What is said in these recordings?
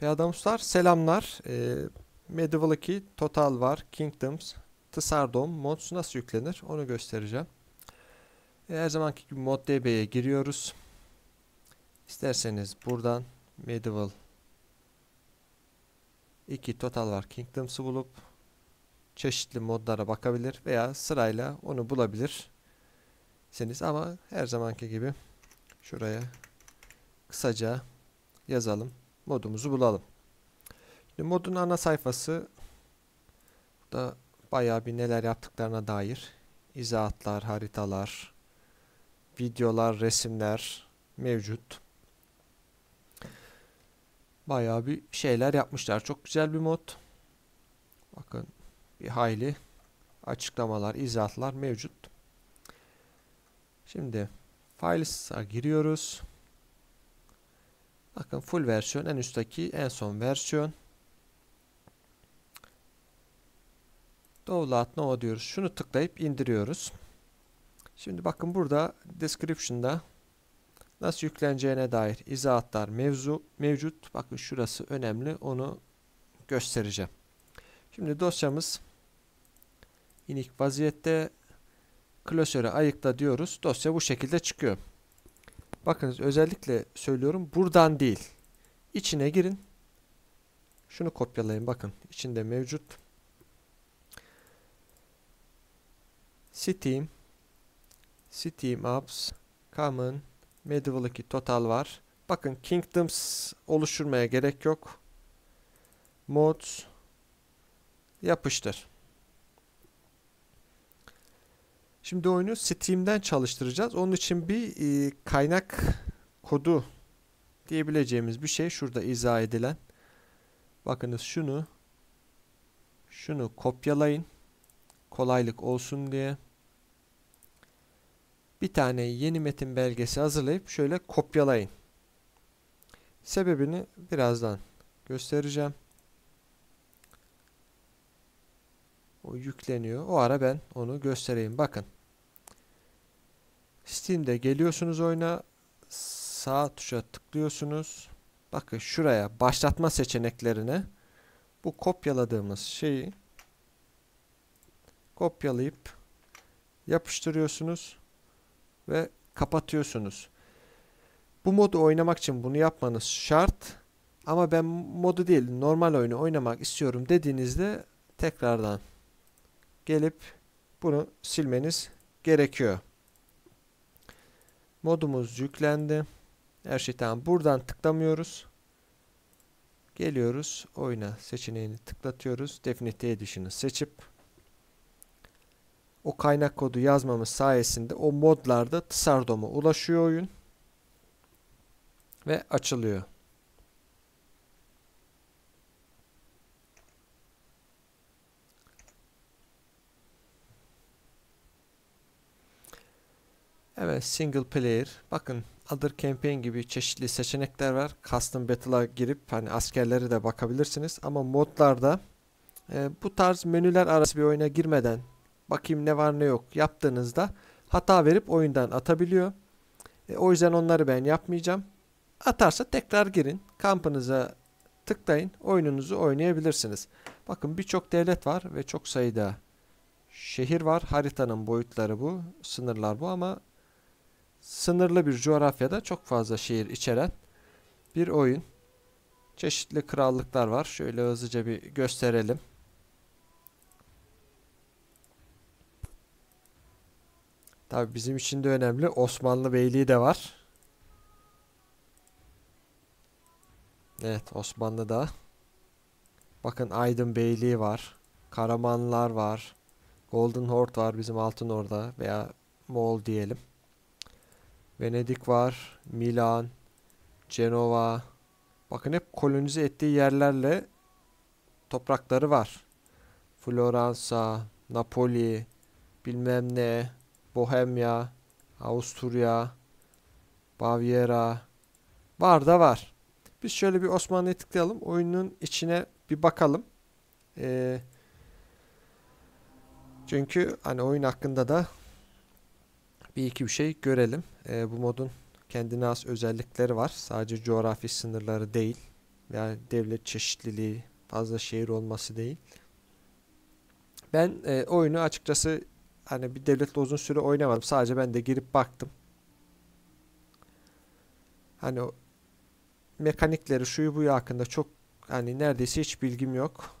Peyadamuslar selamlar. Medieval 2 Total War Kingdoms Tsardom modsu nasıl yüklenir onu göstereceğim. Her zamanki gibi mod db'ye giriyoruz. İsterseniz buradan Medieval 2 Total War Kingdoms'ı bulup çeşitli modlara bakabilir veya sırayla onu bulabilirsiniz. Ama her zamanki gibi şuraya kısaca yazalım, modumuzu bulalım. Şimdi modun ana sayfası da bayağı bir neler yaptıklarına dair izahatlar, haritalar, videolar, resimler mevcut. Bayağı bir şeyler yapmışlar. Çok güzel bir mod. Bakın bir hayli açıklamalar, izahatlar mevcut. Şimdi Files'a giriyoruz. Bakın full versiyon, en üstteki en son versiyon. Download now diyoruz. Şunu tıklayıp indiriyoruz. Şimdi bakın burada description'da nasıl yükleneceğine dair izahatlar mevcut. Bakın şurası önemli. Onu göstereceğim. Şimdi dosyamız inik vaziyette. Klasöre ayıkla diyoruz. Dosya bu şekilde çıkıyor. Bakınız özellikle söylüyorum. Buradan değil. İçine girin. Şunu kopyalayın. Bakın içinde mevcut. Steam, Steam Apps, Common, Medieval 2 Total var. Bakın Kingdoms oluşturmaya gerek yok. Mods, yapıştır. Şimdi oyunu Steam'den çalıştıracağız. Onun için bir kaynak kodu diyebileceğimiz bir şey şurada izah edilen. Bakınız şunu kopyalayın. Kolaylık olsun diye. Bir tane yeni metin belgesi hazırlayıp şöyle kopyalayın. Sebebini birazdan göstereceğim. O yükleniyor. O ara ben onu göstereyim. Bakın. Steam'de geliyorsunuz oyuna. Sağ tuşa tıklıyorsunuz. Bakın şuraya başlatma seçeneklerine bu kopyaladığımız şeyi kopyalayıp yapıştırıyorsunuz ve kapatıyorsunuz. Bu modu oynamak için bunu yapmanız şart. Ama ben modu değil normal oyunu oynamak istiyorum dediğinizde tekrardan gelip bunu silmeniz gerekiyor. Modumuz yüklendi. Her şey tamam. Buradan tıklamıyoruz. Geliyoruz. Oyna seçeneğini tıklatıyoruz. Definitive Edition'ı seçip o kaynak kodu yazmamız sayesinde o modlarda Tsardom'a ulaşıyor oyun. Ve açılıyor. Evet, single player. Bakın Other Campaign gibi çeşitli seçenekler var. Custom Battle'a girip hani askerleri de bakabilirsiniz. Ama modlarda bu tarz menüler arası bir oyuna girmeden bakayım ne var ne yok yaptığınızda hata verip oyundan atabiliyor. O yüzden onları ben yapmayacağım. Atarsa tekrar girin. Kampınıza tıklayın. Oyununuzu oynayabilirsiniz. Bakın birçok devlet var ve çok sayıda şehir var. Haritanın boyutları bu. Sınırlar bu ama sınırlı bir coğrafyada çok fazla şehir içeren bir oyun. Çeşitli krallıklar var. Şöyle hızlıca bir gösterelim. Tabii bizim için de önemli. Osmanlı Beyliği de var. Evet, Osmanlı'da. Bakın Aydın Beyliği var. Karamanlar var. Golden Horde var, bizim Altın Orda veya Moğol diyelim. Venedik var. Milan, Cenova. Bakın hep kolonize ettiği yerlerle toprakları var. Floransa, Napoli, bilmem ne, Bohemya, Avusturya, Bavyera var da var. Biz şöyle bir Osmanlı'ya tıklayalım. Oyunun içine bir bakalım. Çünkü hani oyun hakkında da bir iki bir şey görelim. Bu modun kendine has özellikleri var. Sadece coğrafi sınırları değil. Yani devlet çeşitliliği, fazla şehir olması değil. Ben oyunu açıkçası hani bir devletle uzun süre oynamadım. Sadece ben de girip baktım. Hani o mekanikleri, şuyu buyu hakkında çok hani neredeyse hiç bilgim yok.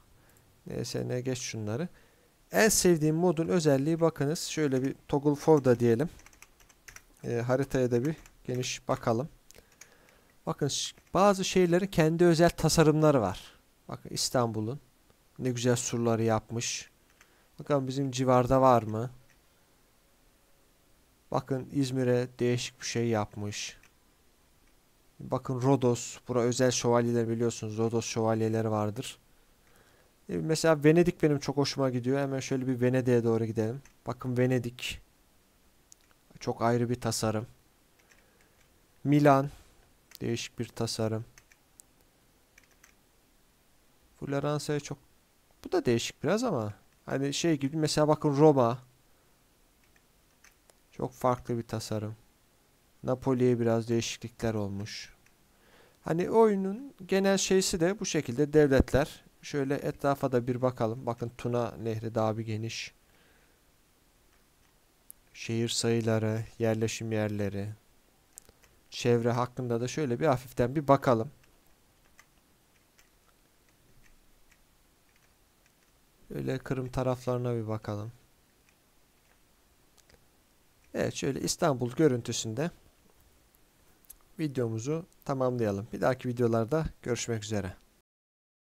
Neyse, ne geç şunları. En sevdiğim modun özelliği, bakınız şöyle bir toggle for da diyelim. Haritaya da bir geniş bakalım. Bakın bazı şehirlerin kendi özel tasarımları var. Bakın İstanbul'un ne güzel surları yapmış. Bakın bizim civarda var mı? Bakın İzmir'e değişik bir şey yapmış. Bakın Rodos. Bura özel şövalyeler, biliyorsunuz. Rodos şövalyeleri vardır. Mesela Venedik benim çok hoşuma gidiyor. Hemen şöyle bir Venedik'e doğru gidelim. Bakın Venedik. Çok ayrı bir tasarım. Milan. Değişik bir tasarım. Floransa'ya çok... Bu da değişik biraz ama. Hani şey gibi mesela bakın Roma. Çok farklı bir tasarım. Napoli'ye biraz değişiklikler olmuş. Hani oyunun genel şeysi de bu şekilde devletler. Şöyle etrafa da bir bakalım. Bakın Tuna Nehri daha bir geniş. Şehir sayıları, yerleşim yerleri. Çevre hakkında da şöyle bir hafiften bir bakalım. Öyle Kırım taraflarına bir bakalım. Evet, şöyle İstanbul görüntüsünde videomuzu tamamlayalım. Bir dahaki videolarda görüşmek üzere.